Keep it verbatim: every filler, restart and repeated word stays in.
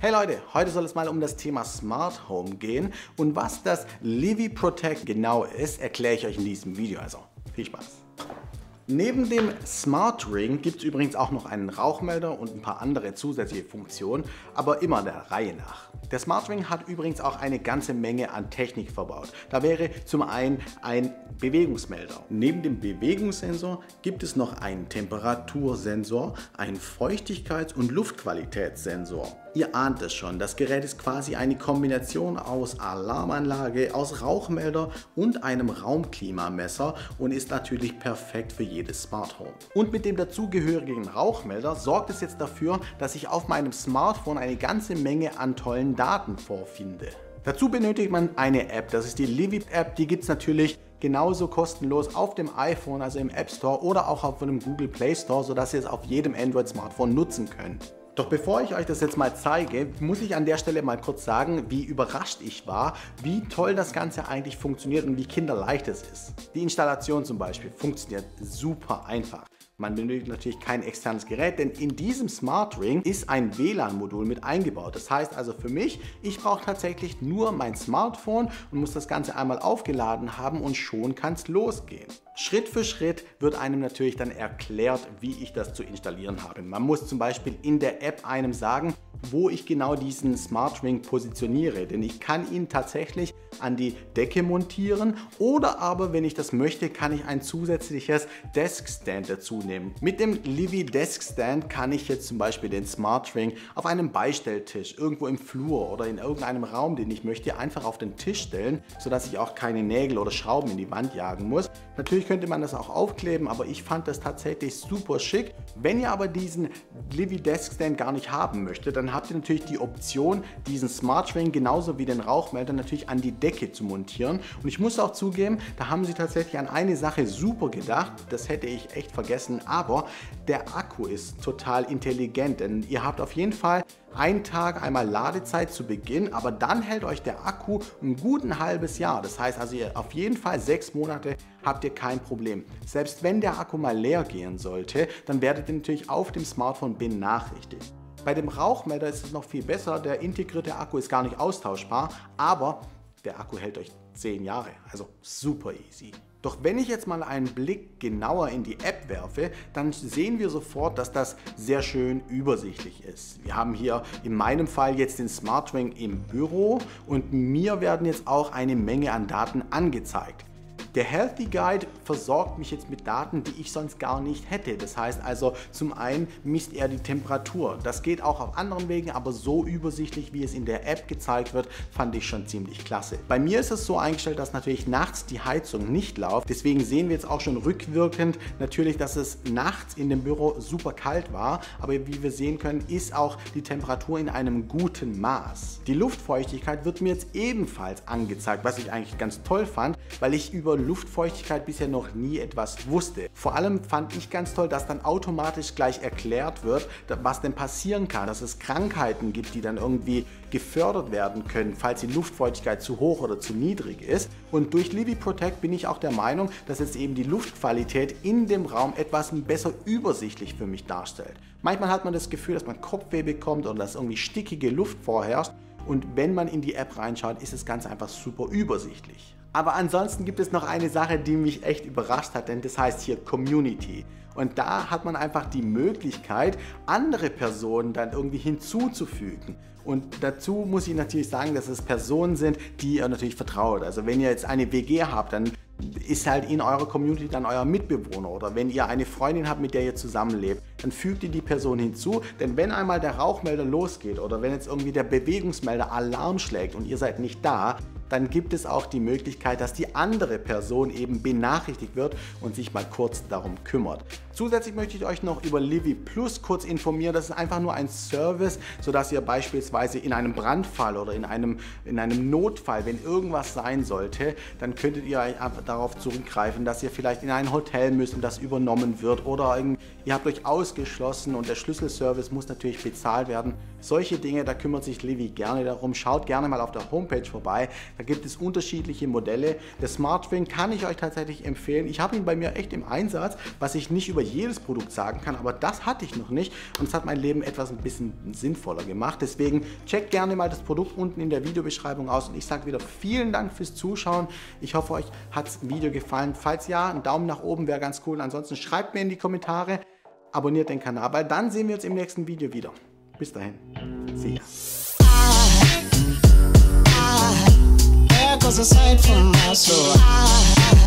Hey Leute, heute soll es mal um das Thema Smart Home gehen und was das Livy Protect genau ist, erkläre ich euch in diesem Video, also viel Spaß. Neben dem Smart Ring gibt es übrigens auch noch einen Rauchmelder und ein paar andere zusätzliche Funktionen, aber immer der Reihe nach. Der Smart Ring hat übrigens auch eine ganze Menge an Technik verbaut. Da wäre zum einen ein Bewegungsmelder. Neben dem Bewegungssensor gibt es noch einen Temperatursensor, einen Feuchtigkeits- und Luftqualitätssensor. Ihr ahnt es schon, das Gerät ist quasi eine Kombination aus Alarmanlage, aus Rauchmelder und einem Raumklimamesser und ist natürlich perfekt für jedes Smart Home. Und mit dem dazugehörigen Rauchmelder sorgt es jetzt dafür, dass ich auf meinem Smartphone eine ganze Menge an tollen Daten vorfinde. Dazu benötigt man eine App, das ist die Livy App, die gibt es natürlich genauso kostenlos auf dem iPhone, also im App Store oder auch auf dem Google Play Store, sodass ihr es auf jedem Android-Smartphone nutzen könnt. Doch bevor ich euch das jetzt mal zeige, muss ich an der Stelle mal kurz sagen, wie überrascht ich war, wie toll das Ganze eigentlich funktioniert und wie kinderleicht es ist. Die Installation zum Beispiel funktioniert super einfach. Man benötigt natürlich kein externes Gerät, denn in diesem Smart Ring ist ein W L A N-Modul mit eingebaut. Das heißt also für mich, ich brauche tatsächlich nur mein Smartphone und muss das Ganze einmal aufgeladen haben und schon kann es losgehen. Schritt für Schritt wird einem natürlich dann erklärt, wie ich das zu installieren habe. Man muss zum Beispiel in der App einem sagen, wo ich genau diesen Smart Ring positioniere, denn ich kann ihn tatsächlich an die Decke montieren oder aber, wenn ich das möchte, kann ich ein zusätzliches Desk-Stand dazu nehmen. Mit dem Livy-Desk-Stand kann ich jetzt zum Beispiel den Smart Ring auf einem Beistelltisch, irgendwo im Flur oder in irgendeinem Raum, den ich möchte, einfach auf den Tisch stellen, sodass ich auch keine Nägel oder Schrauben in die Wand jagen muss. Natürlich könnte man das auch aufkleben, aber ich fand das tatsächlich super schick. Wenn ihr aber diesen Livy-Desk-Stand gar nicht haben möchtet, dann habt ihr natürlich die Option, diesen Smart Ring genauso wie den Rauchmelder natürlich an die Decke zu montieren. Und ich muss auch zugeben, da haben sie tatsächlich an eine Sache super gedacht. Das hätte ich echt vergessen, aber der Akku ist total intelligent, denn ihr habt auf jeden Fall einen Tag einmal Ladezeit zu Beginn, aber dann hält euch der Akku ein guten halbes Jahr. Das heißt also, ihr auf jeden Fall sechs Monate habt ihr kein Problem. Selbst wenn der Akku mal leer gehen sollte, dann werdet ihr natürlich auf dem Smartphone benachrichtigt. Bei dem Rauchmelder ist es noch viel besser, der integrierte Akku ist gar nicht austauschbar, aber der Akku hält euch zehn Jahre, also super easy. Doch wenn ich jetzt mal einen Blick genauer in die App werfe, dann sehen wir sofort, dass das sehr schön übersichtlich ist. Wir haben hier in meinem Fall jetzt den Smart Ring im Büro und mir werden jetzt auch eine Menge an Daten angezeigt. Der Healthy Guide versorgt mich jetzt mit Daten, die ich sonst gar nicht hätte. Das heißt also, zum einen misst er die Temperatur. Das geht auch auf anderen Wegen, aber so übersichtlich, wie es in der App gezeigt wird, fand ich schon ziemlich klasse. Bei mir ist es so eingestellt, dass natürlich nachts die Heizung nicht läuft. Deswegen sehen wir jetzt auch schon rückwirkend natürlich, dass es nachts in dem Büro super kalt war. Aber wie wir sehen können, ist auch die Temperatur in einem guten Maß. Die Luftfeuchtigkeit wird mir jetzt ebenfalls angezeigt, was ich eigentlich ganz toll fand, weil ich über Luftfeuchtigkeit bisher noch nie etwas wusste. Vor allem fand ich ganz toll, dass dann automatisch gleich erklärt wird, was denn passieren kann, dass es Krankheiten gibt, die dann irgendwie gefördert werden können, falls die Luftfeuchtigkeit zu hoch oder zu niedrig ist. Und durch Livy Protect bin ich auch der Meinung, dass jetzt eben die Luftqualität in dem Raum etwas besser übersichtlich für mich darstellt. Manchmal hat man das Gefühl, dass man Kopfweh bekommt oder dass irgendwie stickige Luft vorherrscht. Und wenn man in die App reinschaut, ist das Ganze einfach super übersichtlich. Aber ansonsten gibt es noch eine Sache, die mich echt überrascht hat, denn das heißt hier Community. Und da hat man einfach die Möglichkeit, andere Personen dann irgendwie hinzuzufügen. Und dazu muss ich natürlich sagen, dass es Personen sind, die ihr natürlich vertraut. Also wenn ihr jetzt eine W G habt, dann ist halt in eurer Community dann euer Mitbewohner oder wenn ihr eine Freundin habt, mit der ihr zusammenlebt, dann fügt ihr die Person hinzu, denn wenn einmal der Rauchmelder losgeht oder wenn jetzt irgendwie der Bewegungsmelder Alarm schlägt und ihr seid nicht da, dann gibt es auch die Möglichkeit, dass die andere Person eben benachrichtigt wird und sich mal kurz darum kümmert. Zusätzlich möchte ich euch noch über Livy Plus kurz informieren. Das ist einfach nur ein Service, sodass ihr beispielsweise in einem Brandfall oder in einem, in einem Notfall, wenn irgendwas sein sollte, dann könntet ihr einfach darauf zurückgreifen, dass ihr vielleicht in ein Hotel müsst und das übernommen wird oder ihr habt euch aus ausgeschlossen und der Schlüsselservice muss natürlich bezahlt werden. Solche Dinge, da kümmert sich Livy gerne darum. Schaut gerne mal auf der Homepage vorbei, da gibt es unterschiedliche Modelle. Der Smartwin kann ich euch tatsächlich empfehlen. Ich habe ihn bei mir echt im Einsatz, was ich nicht über jedes Produkt sagen kann, aber das hatte ich noch nicht und es hat mein Leben etwas ein bisschen sinnvoller gemacht. Deswegen checkt gerne mal das Produkt unten in der Videobeschreibung aus und ich sage wieder vielen Dank fürs Zuschauen. Ich hoffe, euch hat das Video gefallen. Falls ja, ein Daumen nach oben wäre ganz cool. Ansonsten schreibt mir in die Kommentare, abonniert den Kanal, weil dann sehen wir uns im nächsten Video wieder. Bis dahin, see ya.